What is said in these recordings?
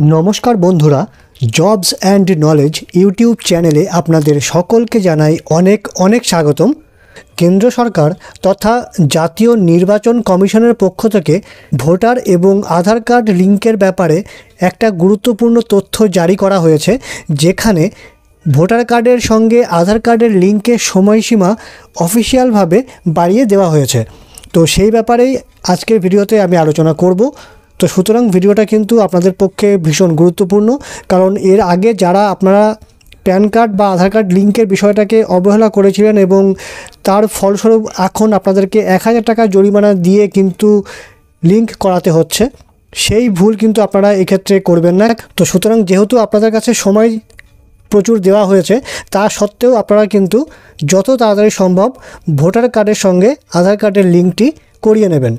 नमस्कार बंधुरा jobs and knowledge YouTube चैने अपन सकल के जानाई अनेक अनेक स्वागतम। केंद्र सरकार तथा जातीय निर्वाचन कमिशनर पक्ष थेके भोटार एवं आधार कार्ड लिंकर ब्यापारे एक गुरुत्वपूर्ण तथ्य जारी करा हयेछे, जेखाने भोटार कार्डर संगे आधार कार्डर लिंकेर समयसीमा अफिसियल भावे बाड़िये देवा हयेछे। तो सेई ब्यापारे आजकेर भिडियोते आमि आलोचना करब। तो सूतरां भिडियोटा किन्तु आपनादेर पक्षे भीषण गुरुत्वपूर्ण, कारण एर आगे जारा आपनारा पैन कार्ड बा आधार कार्ड लिंकेर विषयटाके अवहेला करेछिलेन एबं तार फलस्वरूप एखन आपनादेरके 1000 टाका जरिमाना दिये किन्तु लिंक कराते हच्छे। सेई भूल किन्तु आपनारा एई क्षेत्रे करबेन ना। तो सूतरां जेहेतु आपनादेर काछे समय प्रचुर देवा हयेछे, ता सत्त्वेও आपनारा किन्तु যত তাড়াতাড়ি সম্ভব ভোটার कार्डের संगे आधार कार्डের लिंकटी करिये नेबेन,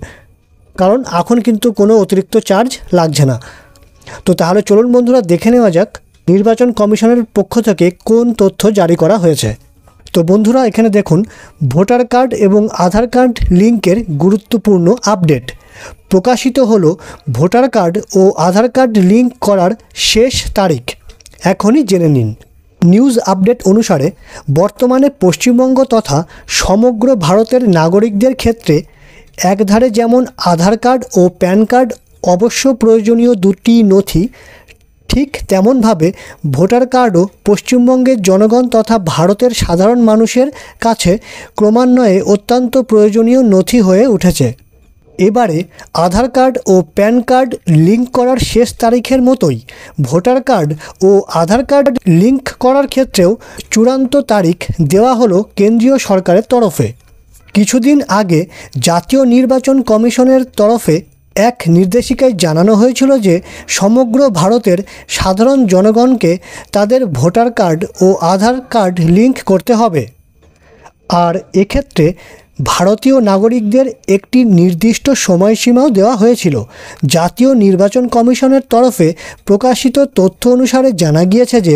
कारण आखन किन्तु कोनो अतिरिक्त चार्ज लागछे ना। तो ताहले चलुन बंधुरा देखे नेওয়া যাক নির্বাচন কমিশনের পক্ষ থেকে কোন তথ্য জারি করা হয়েছে। তো বন্ধুরা এখানে দেখুন, ভোটার কার্ড এবং আধার কার্ড লিংকের গুরুত্বপূর্ণ আপডেট প্রকাশিত হলো। ভোটার কার্ড ও আধার কার্ড লিংক করার শেষ তারিখ এখনই জেনে নিন। নিউজ আপডেট অনুসারে বর্তমানে পশ্চিমবঙ্গ তথা সমগ্র ভারতের নাগরিকদের ক্ষেত্রে একধারে যেমন আধার কার্ড ও প্যান কার্ড অবশ্য প্রয়োজনীয় দুটি নথি, ঠিক তেমনভাবে ভোটার কার্ডও পশ্চিমবঙ্গের জনগণ তথা ভারতের সাধারণ মানুষের কাছে ক্রমান্বয়ে অত্যন্ত প্রয়োজনীয় নথি হয়ে উঠেছে। এবারে আধার কার্ড ও প্যান কার্ড লিংক করার শেষ তারিখের মতোই ভোটার কার্ড ও আধার কার্ড লিংক করার ক্ষেত্রেও চূড়ান্ত তারিখ দেওয়া হলো কেন্দ্রীয় সরকারের তরফে। কিছুদিন আগে জাতীয় নির্বাচন কমিশনের তরফে এক নির্দেশিকায় জানানো হয়েছিল যে সমগ্র ভারতের সাধারণ জনগণকে তাদের ভোটার কার্ড ও আধার কার্ড লিংক করতে হবে। আর এক্ষেত্রে ভারতীয় নাগরিকদের একটি নির্দিষ্ট সময়সীমাও দেওয়া হয়েছিল। জাতীয় নির্বাচন কমিশনের তরফে প্রকাশিত তথ্য অনুসারে জানা গিয়েছে যে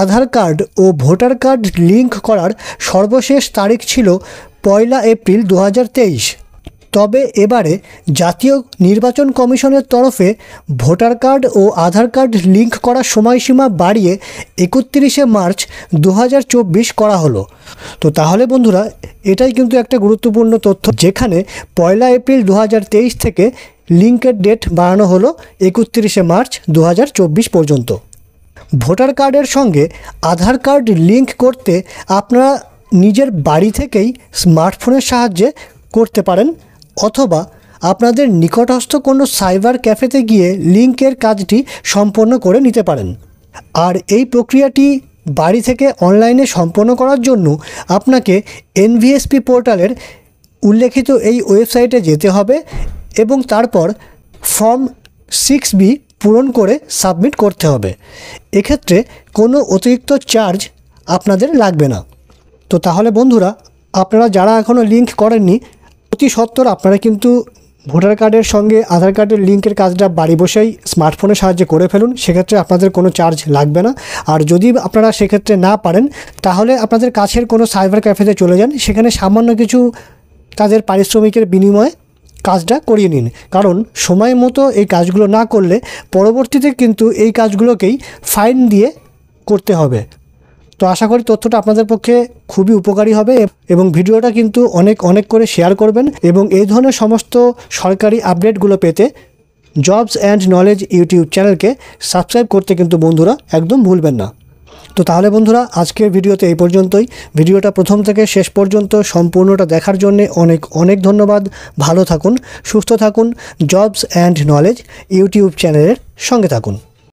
আধার কার্ড ও ভোটার কার্ড লিংক করার সর্বশেষ তারিখ ছিল 1 এপ্রিল 2023। তবে এবারে জাতীয় নির্বাচন কমিশনের তরফে ভোটার কার্ড ও আধার কার্ড লিংক করার সময়সীমা বাড়িয়ে 31শে মার্চ 2024 করা হলো। তো তাহলে বন্ধুরা এটাই কিন্তু একটা গুরুত্বপূর্ণ তথ্য, যেখানে 1 এপ্রিল 2023 থেকে লিংকের ডেট বাড়ানো হলো 31শে মার্চ 2024 পর্যন্ত। ভোটার কার্ডের সঙ্গে আধার কার্ড লিংক করতে আপনারা নিজের বাড়ি থেকেই স্মার্টফোনের সাহায্যে করতে পারেন, অথবা আপনাদের নিকটস্থ কোনো সাইবার ক্যাফেতে গিয়ে লিংকের কাজটি সম্পন্ন করে নিতে পারেন। আর এই প্রক্রিয়াটি বাড়ি থেকে অনলাইনে সম্পন্ন করার জন্য আপনাকে NVSP পোর্টালের উল্লেখিত এই ওয়েবসাইটে যেতে হবে এবং তারপর ফর্ম 6B পূরণ করে সাবমিট করতে হবে। এক্ষেত্রে কোনো অতিরিক্ত চার্জ আপনাদের লাগবে না। তো তাহলে বন্ধুরা আপনারা যারা এখনও লিঙ্ক করেননি, অতি সত্বর আপনারা কিন্তু ভোটার কার্ডের সঙ্গে আধার কার্ডের লিঙ্কের কাজটা বাড়ি বসেই স্মার্টফোনের সাহায্যে করে ফেলুন। সেক্ষেত্রে আপনাদের কোনো চার্জ লাগবে না। আর যদি আপনারা সেক্ষেত্রে না পারেন, তাহলে আপনাদের কাছের কোনো সাইবার ক্যাফেতে চলে যান, সেখানে সামান্য কিছু তাদের পারিশ্রমিকের বিনিময়ে কাজটা করিয়ে নিন। কারণ সময় মতো এই কাজগুলো না করলে পরবর্তীতে কিন্তু এই কাজগুলোকেই ফাইন দিয়ে করতে হবে। তো আশা করি তথ্যটা আপনাদের পক্ষে খুবই উপকারী হবে এবং ভিডিওটা কিন্তু অনেক অনেক করে শেয়ার করবেন। এবং এই ধরনের সমস্ত সরকারি আপডেটগুলো পেতে জবস অ্যান্ড নলেজ ইউটিউব চ্যানেলকে সাবস্ক্রাইব করতে কিন্তু বন্ধুরা একদম ভুলবেন না। তো তাহলে বন্ধুরা আজকের ভিডিওতে এই পর্যন্তই। ভিডিওটা প্রথম থেকে শেষ পর্যন্ত সম্পূর্ণটা দেখার জন্যে অনেক অনেক ধন্যবাদ। ভালো থাকুন, সুস্থ থাকুন, জবস অ্যান্ড নলেজ ইউটিউব চ্যানেলের সঙ্গে থাকুন।